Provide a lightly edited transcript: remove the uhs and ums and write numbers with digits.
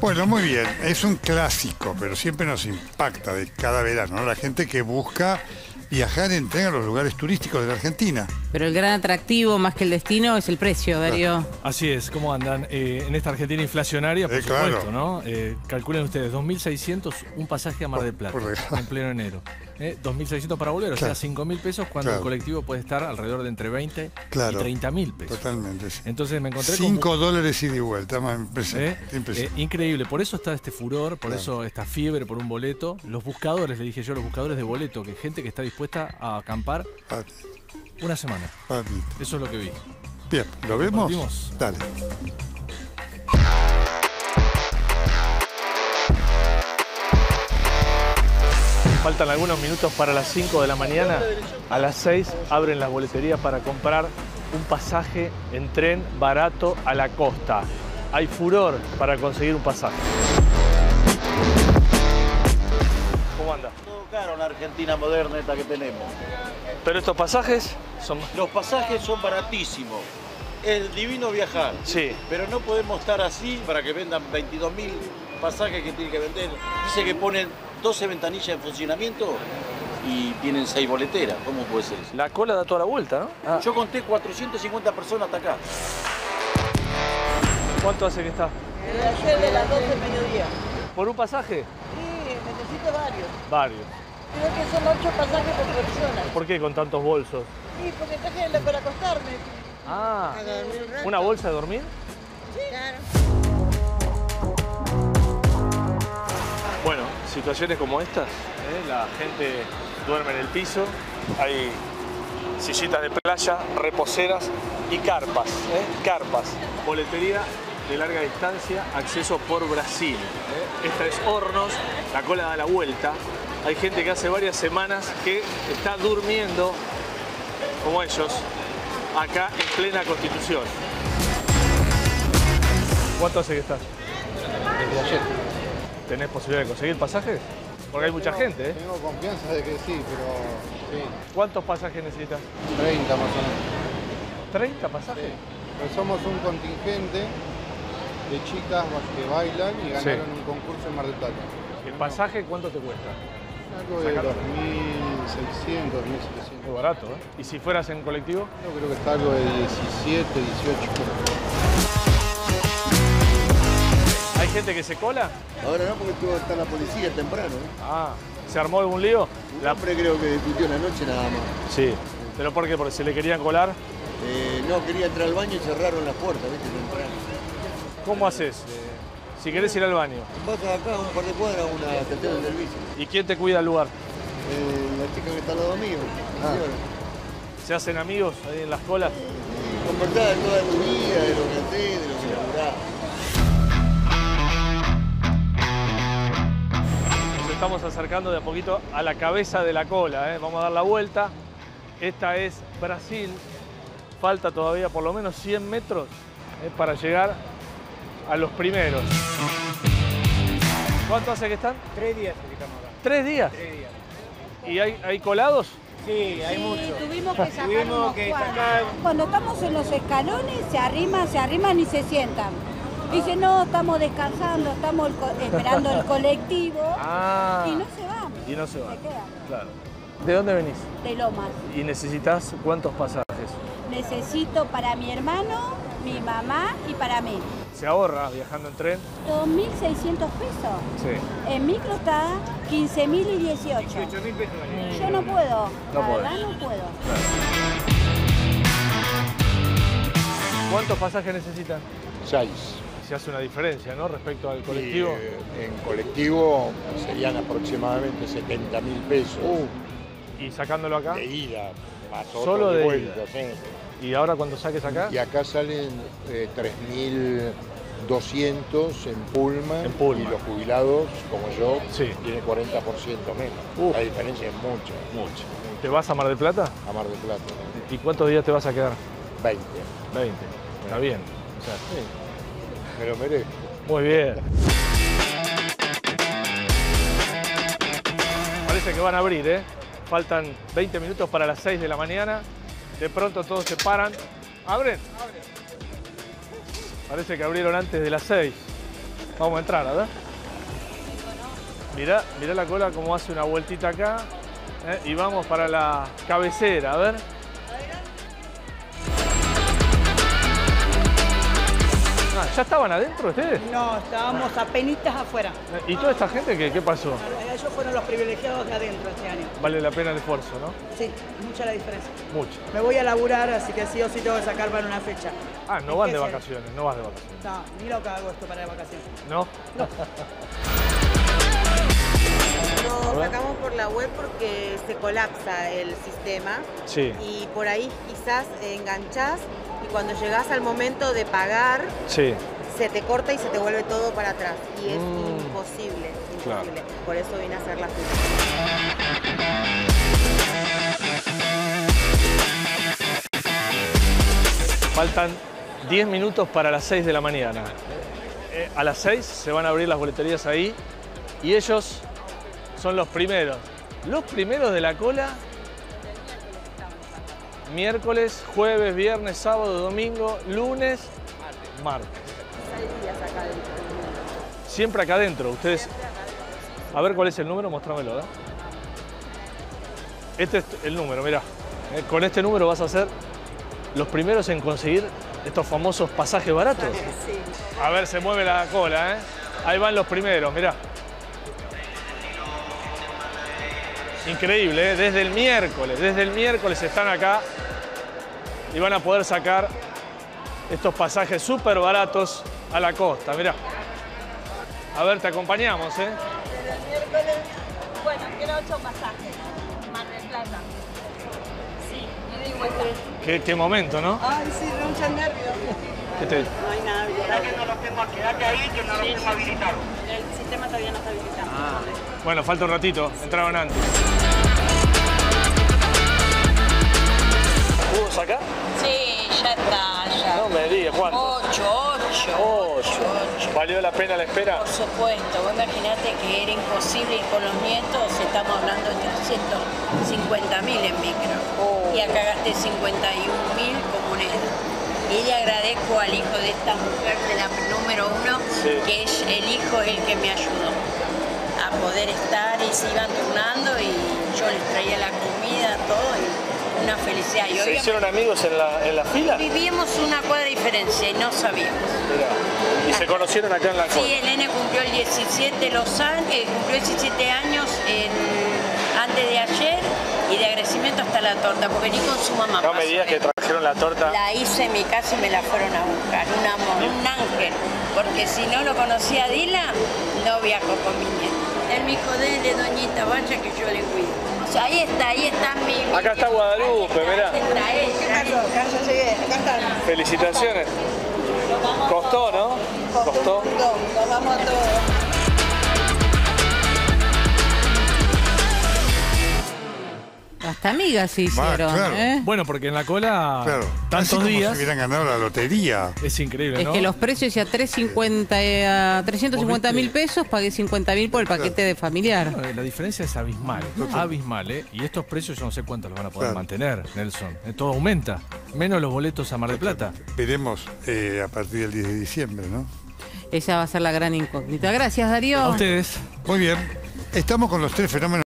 Bueno, muy bien. Es un clásico, pero siempre nos impacta de cada verano. La gente que busca viajar en tren a los lugares turísticos de la Argentina. Pero el gran atractivo, más que el destino, es el precio, Darío. Claro. Así es, ¿cómo andan? En esta Argentina inflacionaria, por supuesto, claro, ¿no? Calculen ustedes, 2.600 un pasaje a Mar del Plata, en pleno enero. 2.600 para volver, claro, o sea, 5.000 pesos cuando claro, el colectivo puede estar alrededor de entre 20 claro, y 30.000 pesos. Totalmente. Sí. Entonces me encontré $5 ida y vuelta, más impresionante. Increíble, por eso está este furor, por claro, eso esta fiebre por un boleto. Los buscadores, le dije yo, los buscadores de boleto, que gente que está dispuesta a acampar una semana. Eso es lo que vi. Bien, ¿lo vemos? ¿Partimos? Dale. Faltan algunos minutos para las 5 de la mañana. A las 6 abren las boleterías para comprar un pasaje en tren barato a la costa. Hay furor para conseguir un pasaje. ¿Cómo anda? Todo caro en la Argentina moderna esta que tenemos. Pero estos pasajes son... Los pasajes son baratísimos. Es divino viajar. Sí. Pero no podemos estar así para que vendan 22.000 pasajes que tienen que vender. Dice que ponen 12 ventanillas en funcionamiento y tienen 6 boleteras. ¿Cómo puede ser eso? La cola da toda la vuelta, ¿no? Ah. Yo conté 450 personas hasta acá. ¿Cuánto hace que está? De las 12 del mediodía. ¿Por un pasaje? Sí, necesito varios. Varios. Creo que son 8 pasajes por persona. ¿Por qué con tantos bolsos? Sí, porque traje para acostarme. Ah, ¿una bolsa de dormir? Sí, claro. Bueno, situaciones como estas, la gente duerme en el piso, hay sillitas de playa, reposeras y carpas, carpas. Boletería de larga distancia, acceso por Brasil. Esta es Hornos, la cola da la vuelta. Hay gente que hace varias semanas que está durmiendo, como ellos, acá en plena Constitución. ¿Cuánto hace que estás? Desde ayer. ¿Tenés posibilidad de conseguir pasajes? Porque hay mucha gente, ¿eh? Tengo confianza de que sí, pero sí. ¿Cuántos pasajes necesitas? 30 más o menos. ¿30 pasajes? Sí. Pues somos un contingente de chicas que bailan y ganaron sí, un concurso en Mar del Plata. ¿El pasaje cuánto te cuesta? Algo de 2.600, 1.700. Muy barato, ¿eh? ¿Y si fueras en colectivo? Yo creo que está algo de 17, 18. ¿Hay gente que se cola? Ahora no, porque tuvo que estar la policía temprano, ¿eh? Ah, ¿se armó algún lío? La hombre creo que discutió la noche nada más. Sí. ¿Pero por qué? ¿Porque se le querían colar? No, quería entrar al baño y cerraron las puertas, ¿viste? Temprano. ¿Cómo haces? Si querés ir al baño. Vas acá un par de cuadras a una estación de servicio. ¿Y quién te cuida el lugar? La chica que está al lado mío. Ah. ¿Se hacen amigos ahí en las colas? Conversás toda tu vida, de lo que hacés, de lo que laburás. Estamos acercando de a poquito a la cabeza de la cola, ¿eh? Vamos a dar la vuelta. Esta es Brasil. Falta todavía por lo menos 100 metros para llegar a los primeros. ¿Cuánto hace que están? 3 días que estamos acá. ¿3 días? 3 días. ¿Y hay colados? Sí, hay muchos. Tuvimos que sacar unos cuantos. Cuando estamos en los escalones se arriman y se sientan. Dice, no, estamos descansando, estamos esperando el colectivo y no se van. Y no se van. Se quedan. Claro. ¿De dónde venís? De Lomas. ¿Y necesitas cuántos pasajes? Necesito para mi hermano, mi mamá y para mí. ¿Se ahorra viajando en tren? 2.600 pesos. Sí. En micro está 15.000 y 18. 18.000 pesos. Yo no puedo. No puedo. La verdad no puedo. Claro. ¿Cuántos pasajes necesitan? 6. Se hace una diferencia, ¿no? Respecto al colectivo. Y, en colectivo serían aproximadamente 70.000 pesos. ¿Y sacándolo acá? De ida, más solo de vuelta. ¿Sí? ¿Y ahora cuando saques acá? Y acá salen 3.200 en Pulma. En Pulma. Y los jubilados, como yo, sí, tienen 40% menos. La diferencia es mucha. Mucha. ¿Te vas a Mar del Plata? A Mar del Plata. ¿Y cuántos días te vas a quedar? 20. 20. Está bien. O sea, sí. Me lo merezco. Muy bien. Parece que van a abrir, ¿eh? Faltan 20 minutos para las 6 de la mañana. De pronto todos se paran. ¿Abren? Abren. Parece que abrieron antes de las 6. Vamos a entrar, a ver. Mirá, mirá la cola como hace una vueltita acá. Y vamos para la cabecera, a ver. Ah, ¿ya estaban adentro ustedes? No, estábamos apenitas afuera. ¿Y toda esta gente qué pasó? Ellos fueron los privilegiados de adentro este año. Vale la pena el esfuerzo, ¿no? Sí, mucha la diferencia. Mucho. Me voy a laburar, así que sí o sí tengo que sacar para una fecha. Ah, no van de vacaciones, no vas de vacaciones. No, ni lo que hago esto para las vacaciones. ¿No? No. Lo sacamos por la web porque se colapsa el sistema. Sí. Y por ahí quizás enganchás y cuando llegás al momento de pagar, sí, se te corta y se te vuelve todo para atrás. Y es imposible, imposible. Claro. Por eso vine a hacer la fila. Faltan 10 minutos para las 6 de la mañana. A las 6 se van a abrir las boleterías ahí y ellos... son los primeros de la cola, miércoles, jueves, viernes, sábado, domingo, lunes, martes. 6 días acá adentro. Siempre acá adentro, ustedes... A ver cuál es el número, mostrámelo, ¿verdad? Este es el número, mirá. Con este número vas a ser los primeros en conseguir estos famosos pasajes baratos. A ver, se mueve la cola, ¿eh? Ahí van los primeros, mirá. Increíble, ¿eh? Desde el miércoles están acá y van a poder sacar estos pasajes súper baratos a la costa, mirá. A ver, te acompañamos, ¿eh? Desde el miércoles, bueno, quiero 8 pasajes, Mar del Plata. Sí, me doy vuelta. Qué momento, ¿no? Ay, sí, de mucha nervio. No hay nada habilitado. Que no los tengo, quedate ahí que no los tengo habilitados. El sistema todavía no está habilitado. Ah. Bueno, falta un ratito, entraron antes. ¿Pudo sacar? Sí, ya está, ya. No me digas, ¿cuánto? 8. ¿Valió la pena la espera? Por supuesto, vos imaginate que era imposible y con los nietos estamos hablando de 350.000 en micro. Oh. Y acá gasté 51.000 comuneros. Y le agradezco al hijo de esta mujer, de la número 1, sí, que es el hijo el que me ayudó a poder estar y se iban turnando y yo les traía la comida, todo y una felicidad. Y ¿se hicieron amigos en la fila? Vivíamos una cuadra de diferencia y no sabíamos. Mirá. ¿Y se conocieron acá en la cola? Sí, el nene cumplió el 17 los años, cumplió 17 años antes de ayer y de agradecimiento hasta la torta, porque ni con su mamá. No me digas que trajeron la torta. La hice en mi casa y me la fueron a buscar. Un amor, un ángel. Porque si no lo conocía a Dila, no viajo con mi nieta. Él me dijo, de doñita, vaya que yo le cuido. O sea, ahí está mi... Acá está Guadalupe, mirá. Ahí está ella. Acá yo llegué, acá están. Felicitaciones. Costó, ¿no? Costó. Nos vamos todos. Hasta amigas se hicieron, claro, ¿eh? Bueno, porque en la cola, claro, tantos días... Si hubieran ganado la lotería. Es increíble, ¿no? Es que los precios ya 350.000 pesos, pagué 50.000 por el paquete, claro, de familiar. Bueno, la diferencia es abismal, abismal, ¿eh? Y estos precios yo no sé cuántos los van a poder, claro, mantener, Nelson. Todo aumenta, menos los boletos a Mar del Plata. Veremos a partir del 10 de diciembre, ¿no? Esa va a ser la gran incógnita. Gracias, Darío. A ustedes. Muy bien. Estamos con los 3 fenómenos.